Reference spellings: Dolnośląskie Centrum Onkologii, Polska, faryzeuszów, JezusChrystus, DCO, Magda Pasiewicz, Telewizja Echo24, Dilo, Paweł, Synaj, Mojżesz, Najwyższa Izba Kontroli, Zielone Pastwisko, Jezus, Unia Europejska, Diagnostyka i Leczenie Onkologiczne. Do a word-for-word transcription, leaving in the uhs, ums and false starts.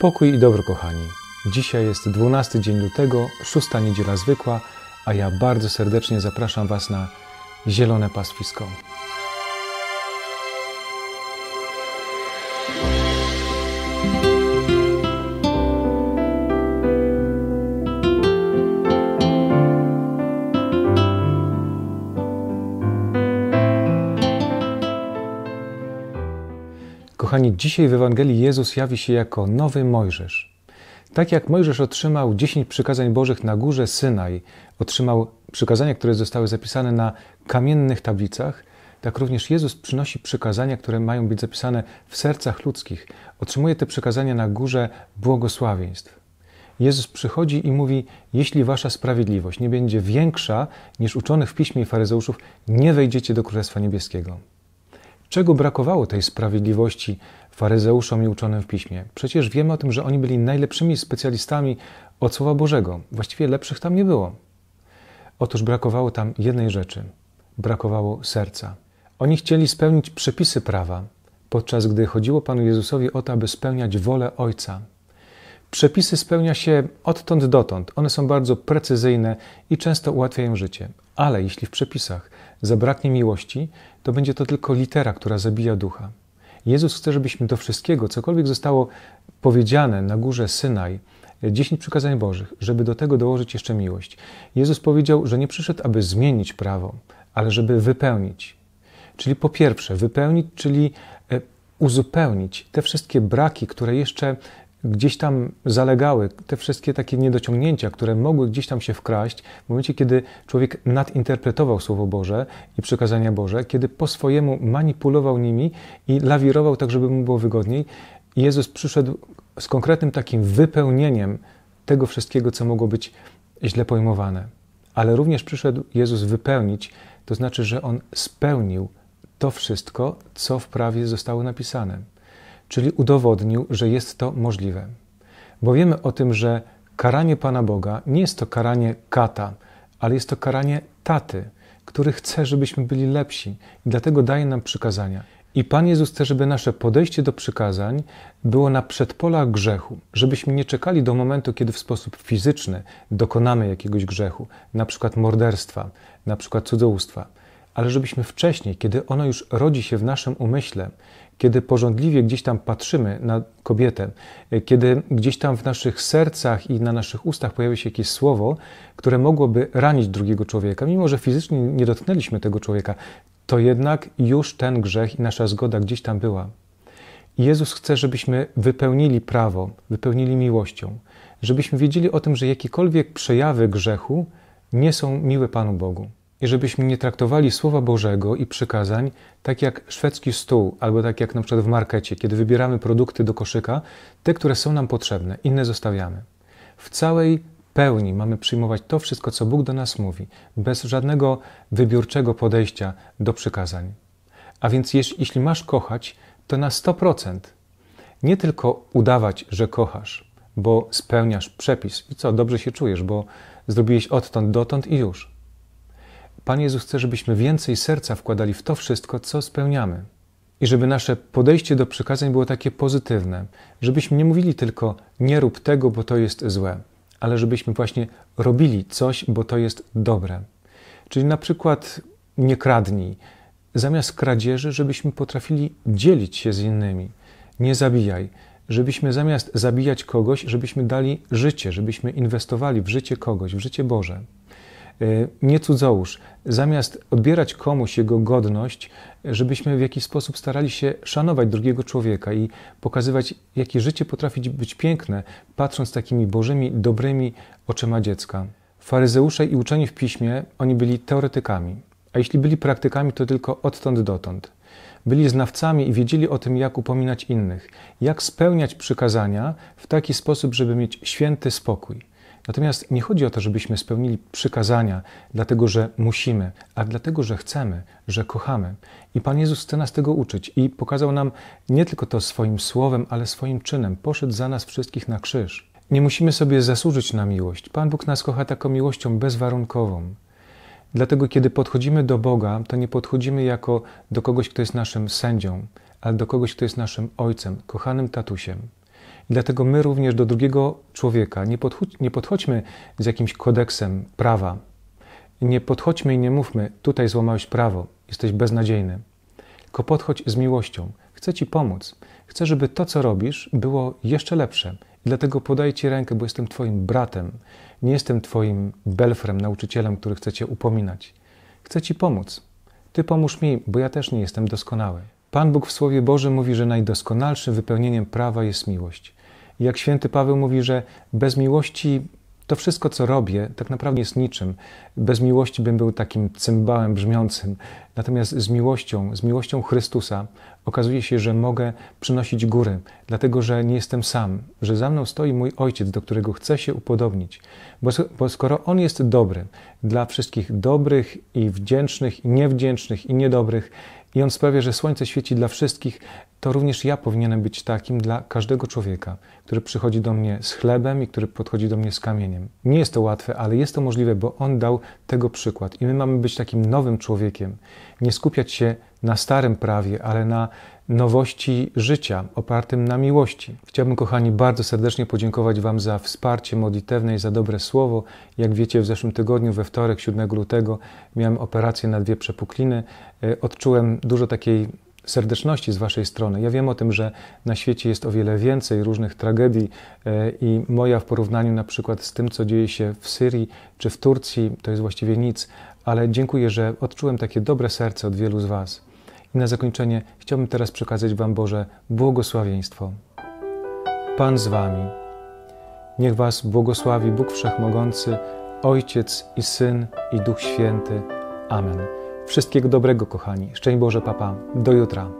Pokój i dobro, kochani. Dzisiaj jest dwunasty dzień lutego, szósta niedziela zwykła, a ja bardzo serdecznie zapraszam Was na Zielone Pastwisko. Kochani, dzisiaj w Ewangelii Jezus jawi się jako nowy Mojżesz. Tak jak Mojżesz otrzymał dziesięć przykazań Bożych na górze Synaj, otrzymał przykazania, które zostały zapisane na kamiennych tablicach, tak również Jezus przynosi przykazania, które mają być zapisane w sercach ludzkich. Otrzymuje te przykazania na górze błogosławieństw. Jezus przychodzi i mówi, jeśli wasza sprawiedliwość nie będzie większa niż uczonych w piśmie i faryzeuszów, nie wejdziecie do Królestwa Niebieskiego. Czego brakowało tej sprawiedliwości faryzeuszom i uczonym w Piśmie? Przecież wiemy o tym, że oni byli najlepszymi specjalistami od Słowa Bożego. Właściwie lepszych tam nie było. Otóż brakowało tam jednej rzeczy. Brakowało serca. Oni chcieli spełnić przepisy prawa, podczas gdy chodziło Panu Jezusowi o to, aby spełniać wolę Ojca. Przepisy spełnia się odtąd dotąd. One są bardzo precyzyjne i często ułatwiają życie. Ale jeśli w przepisach zabraknie miłości, to będzie to tylko litera, która zabija ducha. Jezus chce, żebyśmy do wszystkiego, cokolwiek zostało powiedziane na górze Synaj, dziesięć przykazań Bożych, żeby do tego dołożyć jeszcze miłość. Jezus powiedział, że nie przyszedł, aby zmienić prawo, ale żeby wypełnić. Czyli po pierwsze wypełnić, czyli uzupełnić te wszystkie braki, które jeszcze gdzieś tam zalegały, te wszystkie takie niedociągnięcia, które mogły gdzieś tam się wkraść w momencie, kiedy człowiek nadinterpretował Słowo Boże i przykazania Boże, kiedy po swojemu manipulował nimi i lawirował tak, żeby mu było wygodniej. Jezus przyszedł z konkretnym takim wypełnieniem tego wszystkiego, co mogło być źle pojmowane. Ale również przyszedł Jezus wypełnić, to znaczy, że On spełnił to wszystko, co w prawie zostało napisane. Czyli udowodnił, że jest to możliwe. Bo wiemy o tym, że karanie Pana Boga nie jest to karanie kata, ale jest to karanie taty, który chce, żebyśmy byli lepsi i dlatego daje nam przykazania. I Pan Jezus chce, żeby nasze podejście do przykazań było na przedpolach grzechu, żebyśmy nie czekali do momentu, kiedy w sposób fizyczny dokonamy jakiegoś grzechu, na przykład morderstwa, na przykład cudzołóstwa, ale żebyśmy wcześniej, kiedy ono już rodzi się w naszym umyśle, kiedy pożądliwie gdzieś tam patrzymy na kobietę, kiedy gdzieś tam w naszych sercach i na naszych ustach pojawia się jakieś słowo, które mogłoby ranić drugiego człowieka, mimo że fizycznie nie dotknęliśmy tego człowieka, to jednak już ten grzech i nasza zgoda gdzieś tam była. Jezus chce, żebyśmy wypełnili prawo, wypełnili miłością, żebyśmy wiedzieli o tym, że jakiekolwiek przejawy grzechu nie są miłe Panu Bogu. I żebyśmy nie traktowali Słowa Bożego i przykazań tak jak szwedzki stół, albo tak jak na przykład w markecie, kiedy wybieramy produkty do koszyka, te, które są nam potrzebne, inne zostawiamy. W całej pełni mamy przyjmować to wszystko, co Bóg do nas mówi, bez żadnego wybiórczego podejścia do przykazań. A więc jeśli masz kochać, to na sto procent. Nie tylko udawać, że kochasz, bo spełniasz przepis i co, dobrze się czujesz, bo zrobiłeś odtąd, dotąd i już. Pan Jezus chce, żebyśmy więcej serca wkładali w to wszystko, co spełniamy. I żeby nasze podejście do przykazań było takie pozytywne. Żebyśmy nie mówili tylko, nie rób tego, bo to jest złe. Ale żebyśmy właśnie robili coś, bo to jest dobre. Czyli na przykład nie kradnij. Zamiast kradzieży, żebyśmy potrafili dzielić się z innymi. Nie zabijaj. Żebyśmy zamiast zabijać kogoś, żebyśmy dali życie. Żebyśmy inwestowali w życie kogoś, w życie Boże. Nie cudzołóż. Zamiast odbierać komuś jego godność, żebyśmy w jakiś sposób starali się szanować drugiego człowieka i pokazywać, jakie życie potrafi być piękne, patrząc takimi bożymi, dobrymi oczyma dziecka. Faryzeusze i uczeni w Piśmie, oni byli teoretykami, a jeśli byli praktykami, to tylko odtąd dotąd. Byli znawcami i wiedzieli o tym, jak upominać innych, jak spełniać przykazania w taki sposób, żeby mieć święty spokój. Natomiast nie chodzi o to, żebyśmy spełnili przykazania, dlatego że musimy, a dlatego, że chcemy, że kochamy. I Pan Jezus chce nas tego uczyć i pokazał nam nie tylko to swoim słowem, ale swoim czynem. Poszedł za nas wszystkich na krzyż. Nie musimy sobie zasłużyć na miłość. Pan Bóg nas kocha taką miłością bezwarunkową. Dlatego, kiedy podchodzimy do Boga, to nie podchodzimy jako do kogoś, kto jest naszym sędzią, ale do kogoś, kto jest naszym ojcem, kochanym tatusiem. Dlatego my również do drugiego człowieka nie, podchodź, nie podchodźmy z jakimś kodeksem prawa. Nie podchodźmy i nie mówmy, tutaj złamałeś prawo, jesteś beznadziejny. Tylko podchodź z miłością. Chcę Ci pomóc. Chcę, żeby to, co robisz, było jeszcze lepsze. I dlatego podaję Ci rękę, bo jestem Twoim bratem. Nie jestem Twoim belfrem, nauczycielem, który chce Cię upominać. Chcę Ci pomóc. Ty pomóż mi, bo ja też nie jestem doskonały. Pan Bóg w Słowie Bożym mówi, że najdoskonalszym wypełnieniem prawa jest miłość. I jak święty Paweł mówi, że bez miłości to wszystko, co robię, tak naprawdę jest niczym. Bez miłości bym był takim cymbałem brzmiącym. Natomiast z miłością, z miłością Chrystusa okazuje się, że mogę przynosić góry, dlatego że nie jestem sam, że za mną stoi mój Ojciec, do którego chcę się upodobnić. Bo, bo skoro On jest dobry dla wszystkich dobrych i wdzięcznych, i niewdzięcznych, i niedobrych, i On sprawia, że słońce świeci dla wszystkich, to również ja powinienem być takim dla każdego człowieka, który przychodzi do mnie z chlebem i który podchodzi do mnie z kamieniem. Nie jest to łatwe, ale jest to możliwe, bo On dał tego przykład. I my mamy być takim nowym człowiekiem. Nie skupiać się na starym prawie, ale na nowości życia opartym na miłości. Chciałbym, kochani, bardzo serdecznie podziękować Wam za wsparcie modlitewne i za dobre słowo. Jak wiecie, w zeszłym tygodniu, we wtorek, siódmego lutego, miałem operację na dwie przepukliny. Odczułem dużo takiej serdeczności z Waszej strony. Ja wiem o tym, że na świecie jest o wiele więcej różnych tragedii i moja w porównaniu na przykład z tym, co dzieje się w Syrii czy w Turcji, to jest właściwie nic, ale dziękuję, że odczułem takie dobre serce od wielu z Was. I na zakończenie chciałbym teraz przekazać Wam Boże błogosławieństwo. Pan z Wami. Niech Was błogosławi Bóg Wszechmogący, Ojciec i Syn i Duch Święty. Amen. Wszystkiego dobrego, kochani. Szczęść Boże, papa. Do jutra.